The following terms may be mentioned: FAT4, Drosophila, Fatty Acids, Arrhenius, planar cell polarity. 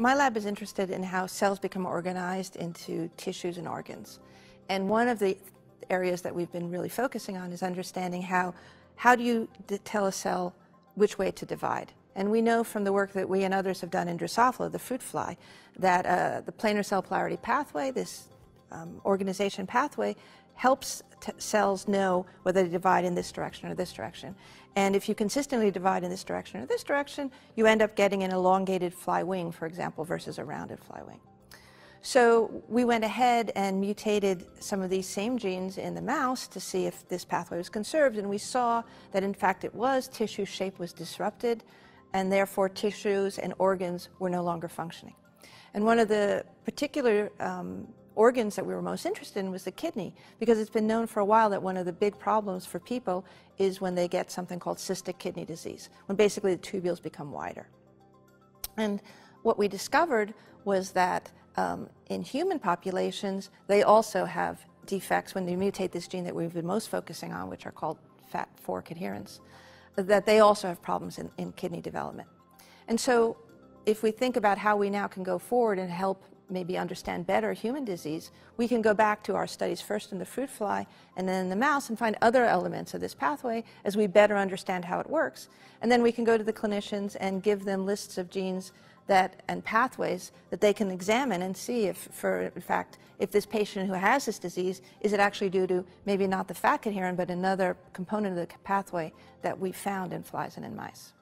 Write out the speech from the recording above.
My lab is interested in how cells become organized into tissues and organs. And one of the areas that we've been really focusing on is understanding how do you tell a cell which way to divide. And we know from the work that we and others have done in Drosophila, the fruit fly, that the planar cell polarity pathway, this organization pathway, helps cells know whether they divide in this direction or this direction. And if you consistently divide in this direction or this direction, you end up getting an elongated fly wing, for example, versus a rounded fly wing. So we went ahead and mutated some of these same genes in the mouse to see if this pathway was conserved, and we saw that in fact it was. Tissue shape was disrupted, and therefore tissues and organs were no longer functioning. And one of the particular organs that we were most interested in was the kidney, because it's been known for a while that one of the big problems for people is when they get something called cystic kidney disease, when basically the tubules become wider. And what we discovered was that in human populations, they also have defects when they mutate this gene that we've been most focusing on, which are called FAT4 coherence, that they also have problems in kidney development. And so if we think about how we now can go forward and help maybe understand better human disease, we can go back to our studies first in the fruit fly and then in the mouse and find other elements of this pathway as we better understand how it works. And then we can go to the clinicians and give them lists of genes and pathways that they can examine and see if this patient who has this disease, is it actually due to maybe not the FAT coherent but another component of the pathway that we found in flies and in mice.